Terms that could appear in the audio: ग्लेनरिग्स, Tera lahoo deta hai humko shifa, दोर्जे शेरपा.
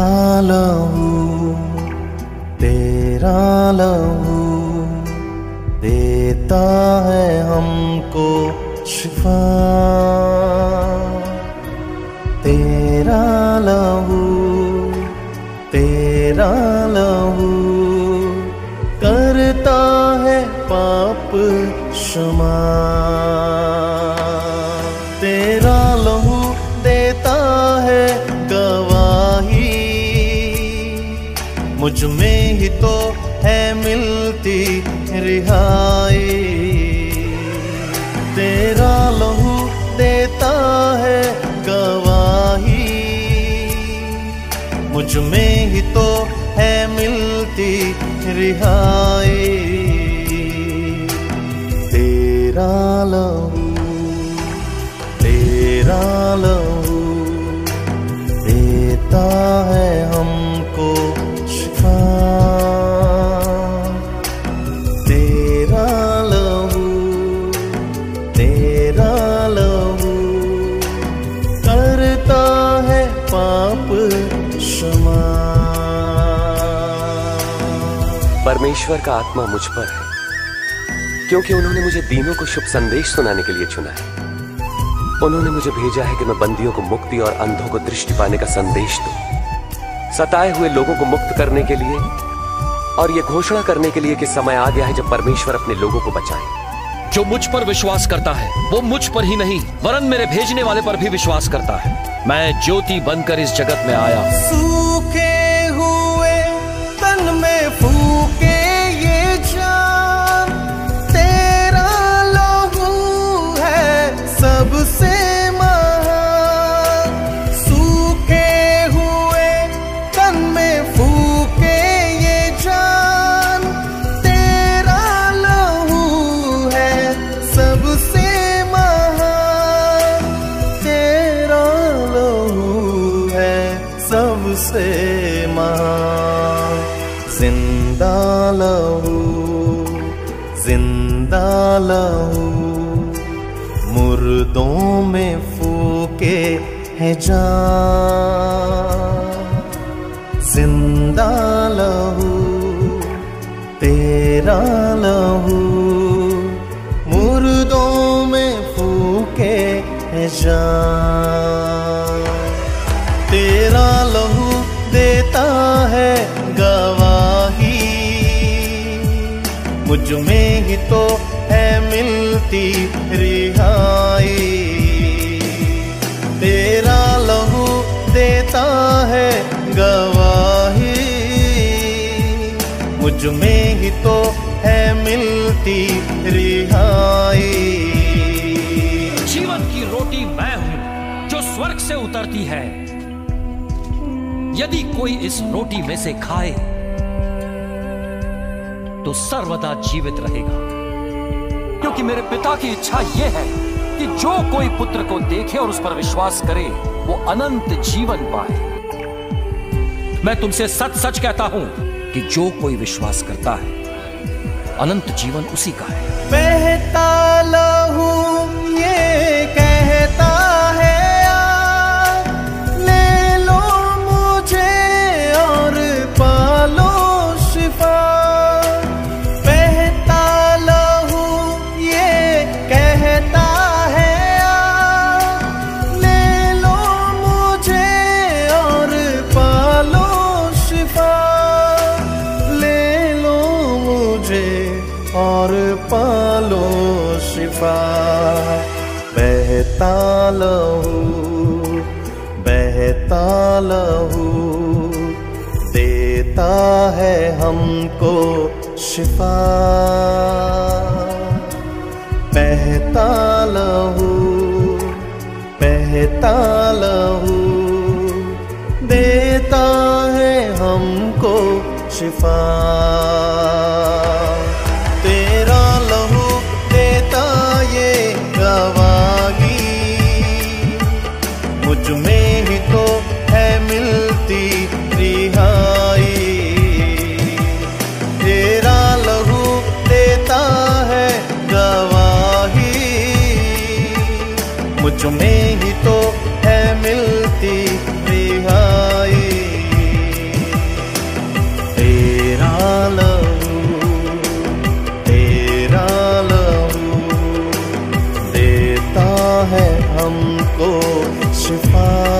तेरा लहू देता है हमको शिफा। तेरा लहू करता है पाप क्षमा। तेरा लहू देता है गवाही, मुझ में ही तो है मिलती रिहाई। तेरा लहू देता है गवाही, मुझ में ही तो है मिलती रिहाई। तेरा लहू देता है हमको शिफा। तेरा लहू करता है पाप क्षमा। परमेश्वर का आत्मा मुझ पर है, क्योंकि उन्होंने मुझे दीनों को शुभ संदेश सुनाने के लिए चुना है। उन्होंने मुझे भेजा है कि मैं बंदियों को मुक्ति और अंधों को दृष्टि पाने का संदेश दूं, सताए हुए लोगों को मुक्त करने के लिए, और यह घोषणा करने के लिए कि समय आ गया है जब परमेश्वर अपने लोगों को बचाए। जो मुझ पर विश्वास करता है वो मुझ पर ही नहीं वरन मेरे भेजने वाले पर भी विश्वास करता है। मैं ज्योति बनकर इस जगत में आया। सूखे हुए तन में फूके ये जान, तेरा लहू है सबसे महान। सूखे हुए तन में फूके ये जान, तेरा लहू है सबसे महान। तेरा लहू है सबसे महान। जिंदा लहू मुर्दों में फूके है जान। जिंदा लहू तेरा लहू मुर्दों में फूके है जान। तेरा लहू देता है गवाही, मुझ में ही तो है मिलती रिहाई। तेरा लहू देता है गवाही, मुझ में ही तो है मिलती रिहाई। जीवन की रोटी मैं हूं जो स्वर्ग से उतरती है। यदि कोई इस रोटी में से खाए तो सर्वदा जीवित रहेगा, क्योंकि मेरे पिता की इच्छा यह है कि जो कोई पुत्र को देखे और उस पर विश्वास करे वो अनंत जीवन पाए। मैं तुमसे सच सच कहता हूं कि जो कोई विश्वास करता है अनंत जीवन उसी का है। बहता लहू ये कहता है, ले लो मुझे और पालो शिफा। और पालो शिफा। बहता लहू देता है हमको शिफा। बहता लहू देता है हमको शिफा। मुझ में ही तो है मिलती रिहाई। तेरा लहू देता है गवाही, मुझ में ही तो है मिलती रिहाई। शिफा।